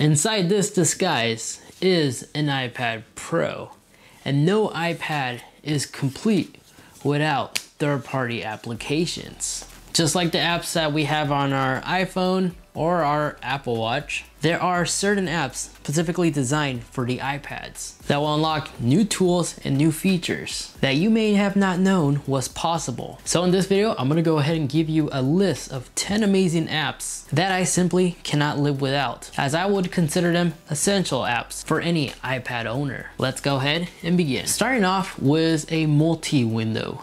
Inside this disguise is an iPad Pro, and no iPad is complete without third-party applications. Just like the apps that we have on our iPhone or our Apple Watch, there are certain apps specifically designed for the iPads that will unlock new tools and new features that you may have not known was possible. So in this video, I'm gonna go ahead and give you a list of 10 amazing apps that I simply cannot live without, as I would consider them essential apps for any iPad owner. Let's go ahead and begin. Starting off with a multi-window.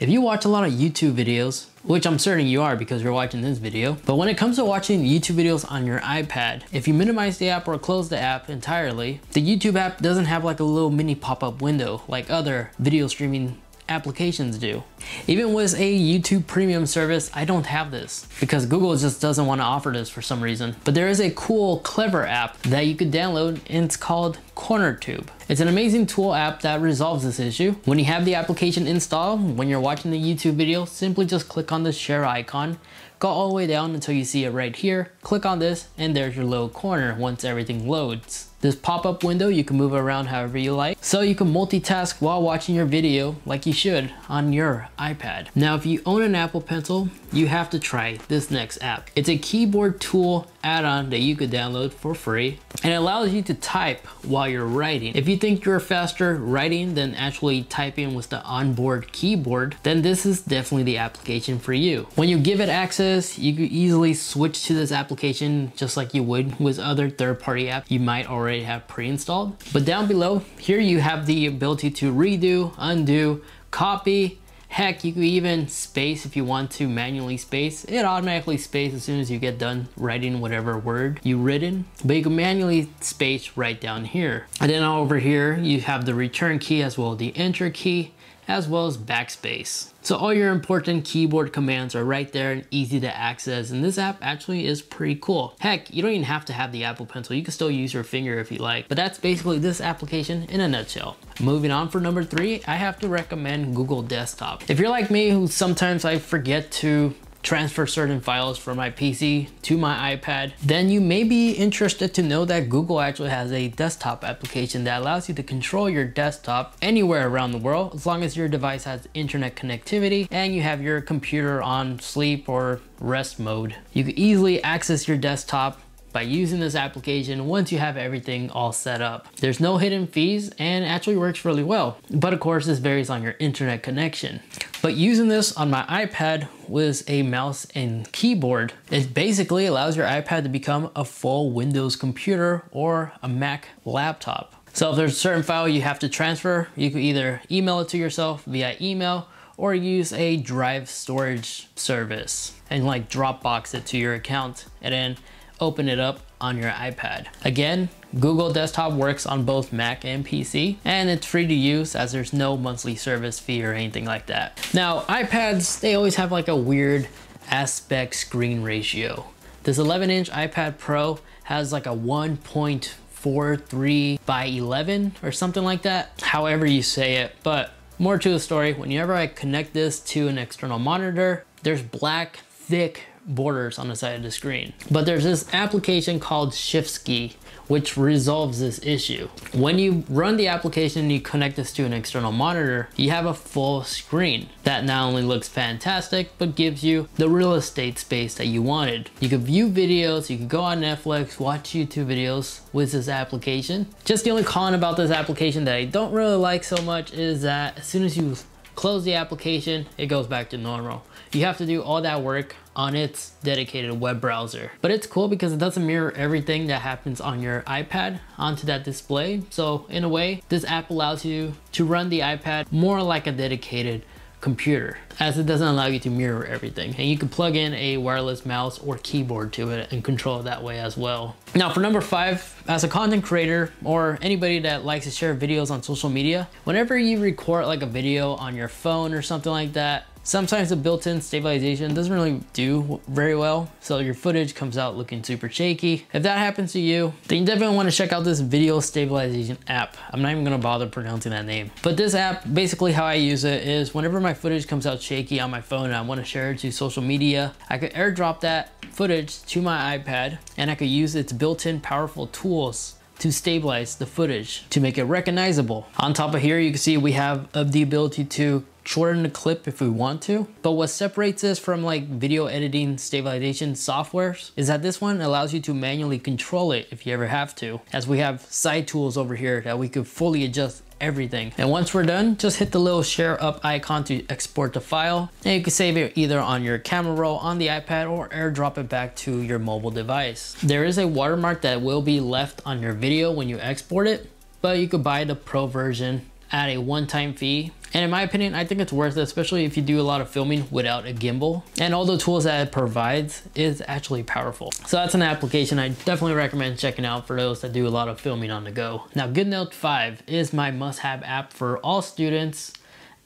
If you watch a lot of YouTube videos, which I'm certain you are because you're watching this video, but when it comes to watching YouTube videos on your iPad, if you minimize the app or close the app entirely, the YouTube app doesn't have like a little mini pop-up window like other video streaming applications do. Even with a YouTube premium service, I don't have this because Google just doesn't want to offer this for some reason. But there is a cool, clever app that you could download, and it's called CornerTube. It's an amazing tool app that resolves this issue. When you have the application installed, when you're watching the YouTube video, simply just click on the share icon, go all the way down until you see it right here, click on this, and there's your little corner once everything loads. This pop-up window, you can move around however you like, so you can multitask while watching your video like you should on your iPad. Now, if you own an Apple Pencil, you have to try this next app. It's a keyboard tool add-on that you could download for free, and it allows you to type while you're writing. If you think you're faster writing than actually typing with the onboard keyboard, then this is definitely the application for you. When you give it access, you could easily switch to this application just like you would with other third-party apps you might already have pre-installed. But down below here, you have the ability to redo, undo, copy. Heck, you can even space if you want to manually space. It automatically spaces as soon as you get done writing whatever word you written, but you can manually space right down here. And then over here, you have the return key as well as the enter key, as well as backspace. So all your important keyboard commands are right there and easy to access, and this app actually is pretty cool. Heck, you don't even have to have the Apple Pencil. You can still use your finger if you like, but that's basically this application in a nutshell. Moving on for number 3, I have to recommend Google Desktop. If you're like me, who sometimes I forget to transfer certain files from my PC to my iPad, then you may be interested to know that Google actually has a desktop application that allows you to control your desktop anywhere around the world, as long as your device has internet connectivity and you have your computer on sleep or rest mode. You can easily access your desktop by using this application once you have everything all set up. There's no hidden fees and actually works really well. But of course, this varies on your internet connection. But using this on my iPad with a mouse and keyboard, it basically allows your iPad to become a full Windows computer or a Mac laptop. So if there's a certain file you have to transfer, you can either email it to yourself via email or use a drive storage service and like Dropbox it to your account and then open it up on your iPad. Again, Google Desktop works on both Mac and PC, and it's free to use as there's no monthly service fee or anything like that. Now, iPads, they always have like a weird aspect screen ratio. This 11-inch iPad Pro has like a 1.43 by 11 or something like that, however you say it, but more to the story, whenever I connect this to an external monitor, there's black, thick borders on the side of the screen. But there's this application called ShiftScreen, which resolves this issue. When you run the application and you connect this to an external monitor, you have a full screen that not only looks fantastic, but gives you the real estate space that you wanted. You can view videos, you can go on Netflix, watch YouTube videos with this application. Just the only con about this application that I don't really like so much is that as soon as you close the application, it goes back to normal. You have to do all that work on its dedicated web browser. But it's cool because it doesn't mirror everything that happens on your iPad onto that display. So in a way, this app allows you to run the iPad more like a dedicated computer, as it doesn't allow you to mirror everything. And you can plug in a wireless mouse or keyboard to it and control it that way as well. Now for number 5, as a content creator or anybody that likes to share videos on social media, whenever you record like a video on your phone or something like that, Sometimes the built-in stabilization doesn't really do very well, so your footage comes out looking super shaky. If that happens to you, then you definitely want to check out this video stabilization app. I'm not even going to bother pronouncing that name. But this app, basically how I use it is whenever my footage comes out shaky on my phone and I want to share it to social media, I could airdrop that footage to my iPad and I could use its built-in powerful tools to stabilize the footage to make it recognizable. On top of here, you can see we have the ability to shorten the clip if we want to. But what separates this from like video editing stabilization softwares is that this one allows you to manually control it if you ever have to, as we have side tools over here that we could fully adjust everything. And once we're done, just hit the little share up icon to export the file, and you can save it either on your camera roll on the iPad or airdrop it back to your mobile device. There is a watermark that will be left on your video when you export it, but you could buy the pro version at a one-time fee. And in my opinion, I think it's worth it, especially if you do a lot of filming without a gimbal. And all the tools that it provides is actually powerful. So that's an application I definitely recommend checking out for those that do a lot of filming on the go. Now, GoodNotes 5 is my must-have app for all students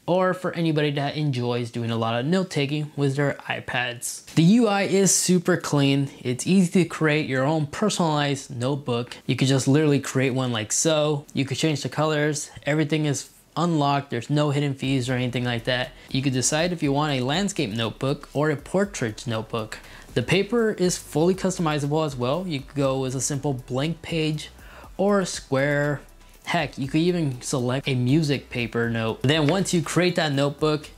or for anybody that enjoys doing a lot of note-taking with their iPads. The UI is super clean. It's easy to create your own personalized notebook. You could just literally create one like so. You could change the colors. Everything is unlocked. There's no hidden fees or anything like that. You could decide if you want a landscape notebook or a portrait notebook. The paper is fully customizable as well. You could go as a simple blank page or a square. Heck, you could even select a music paper note. Then once you create that notebook,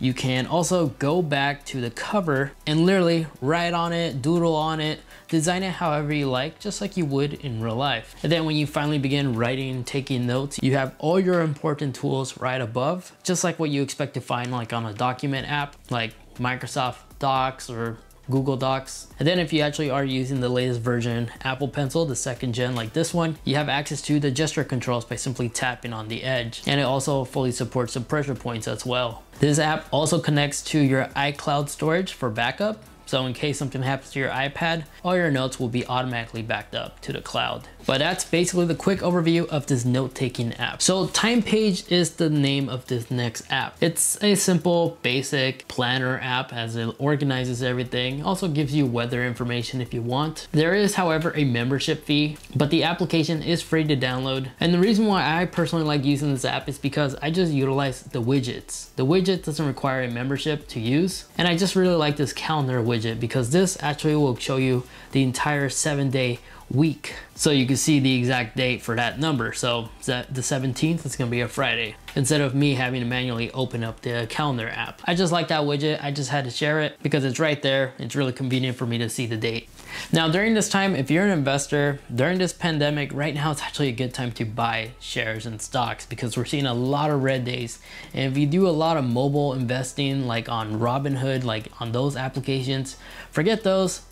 you can also go back to the cover and literally write on it, doodle on it, design it however you like, just like you would in real life. And then when you finally begin writing and taking notes, you have all your important tools right above, just like what you expect to find like on a document app, like Microsoft Docs or Google Docs. And then if you actually are using the latest version, Apple Pencil, the second gen like this one, you have access to the gesture controls by simply tapping on the edge. And it also fully supports the pressure points as well. This app also connects to your iCloud storage for backup. So in case something happens to your iPad, all your notes will be automatically backed up to the cloud. But that's basically the quick overview of this note-taking app. So Timepage is the name of this next app. It's a simple, basic planner app as it organizes everything. Also gives you weather information if you want. There is, however, a membership fee, but the application is free to download. And the reason why I personally like using this app is because I just utilize the widgets. The widget doesn't require a membership to use. And I just really like this calendar widget, because this actually will show you the entire 7-day week. So you can see the exact date for that number. So that the 17th, it's gonna be a Friday, instead of me having to manually open up the calendar app. I just like that widget. I just had to share it because it's right there. It's really convenient for me to see the date. Now during this time, if you're an investor, during this pandemic, right now it's actually a good time to buy shares and stocks because we're seeing a lot of red days. And if you do a lot of mobile investing, like on Robinhood, like on those applications, forget those.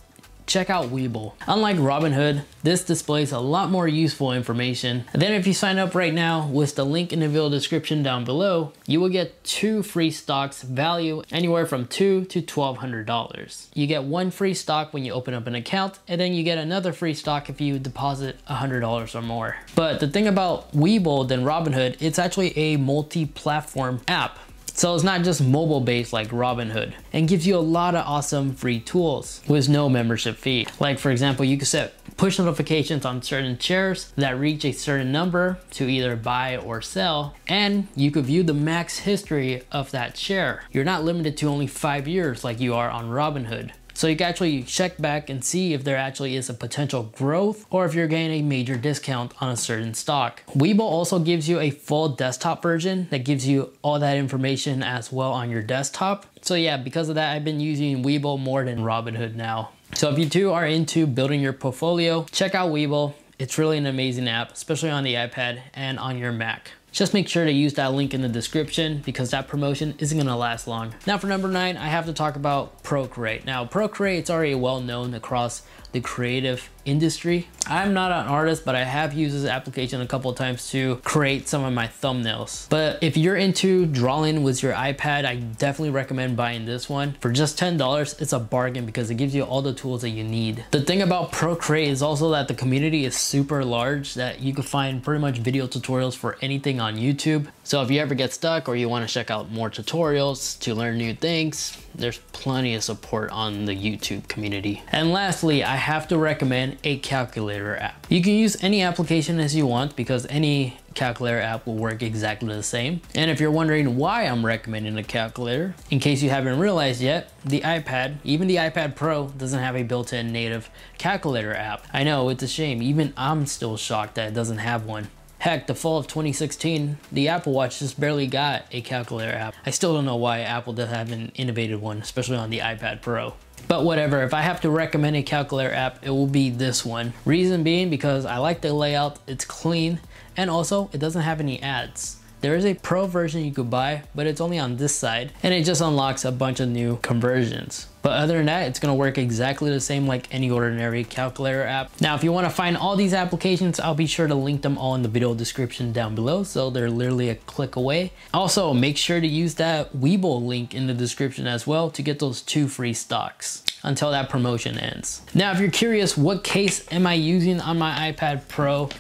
Check out Webull. Unlike Robinhood, this displays a lot more useful information. And then if you sign up right now with the link in the video description down below, you will get 2 free stocks value anywhere from $2 to $1,200. You get 1 free stock when you open up an account, and then you get another free stock if you deposit $100 or more. But the thing about Webull than Robinhood, it's actually a multi-platform app. So it's not just mobile based like Robinhood, and gives you a lot of awesome free tools with no membership fee. Like for example, you can set push notifications on certain shares that reach a certain number to either buy or sell, and you could view the max history of that share. You're not limited to only 5 years like you are on Robinhood. So you can actually check back and see if there actually is a potential growth or if you're getting a major discount on a certain stock. Webull also gives you a full desktop version that gives you all that information as well on your desktop. So yeah, because of that, I've been using Webull more than Robinhood now. So if you too are into building your portfolio, check out Webull. It's really an amazing app, especially on the iPad and on your Mac. Just make sure to use that link in the description because that promotion isn't going to last long. Now for number 9, I have to talk about Procreate. Now Procreate is already well known across the creative industry. I'm not an artist, but I have used this application a couple of times to create some of my thumbnails. But if you're into drawing with your iPad, I definitely recommend buying this one. For just $10, it's a bargain because it gives you all the tools that you need. The thing about Procreate is also that the community is super large, that you can find pretty much video tutorials for anything on YouTube. So if you ever get stuck or you want to check out more tutorials to learn new things, there's plenty of support on the YouTube community. And lastly, I have to recommend a calculator app. You can use any application as you want because any calculator app will work exactly the same. And if you're wondering why I'm recommending a calculator, in case you haven't realized yet, the iPad, even the iPad Pro, doesn't have a built-in native calculator app. I know, it's a shame. Even I'm still shocked that it doesn't have one. Heck, the fall of 2016, the Apple Watch just barely got a calculator app. I still don't know why Apple doesn't have an innovative one, especially on the iPad Pro. But whatever, if I have to recommend a calculator app, it will be this one. Reason being because I like the layout, it's clean, and also it doesn't have any ads. There is a pro version you could buy, but it's only on this side, and it just unlocks a bunch of new conversions. But other than that, it's gonna work exactly the same like any ordinary calculator app. Now, if you wanna find all these applications, I'll be sure to link them all in the video description down below, so they're literally a click away. Also, make sure to use that Webull link in the description as well to get those 2 free stocks until that promotion ends. Now, if you're curious, what case am I using on my iPad Pro?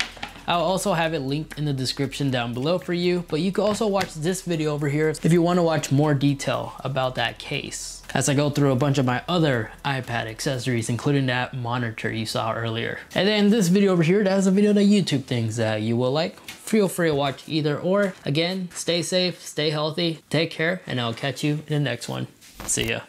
I'll also have it linked in the description down below for you, but you can also watch this video over here if you want to watch more detail about that case, as I go through a bunch of my other iPad accessories, including that monitor you saw earlier. And then this video over here, that's a video that YouTube thinks that you will like. Feel free to watch either or. Again, stay safe, stay healthy, take care, and I'll catch you in the next one. See ya.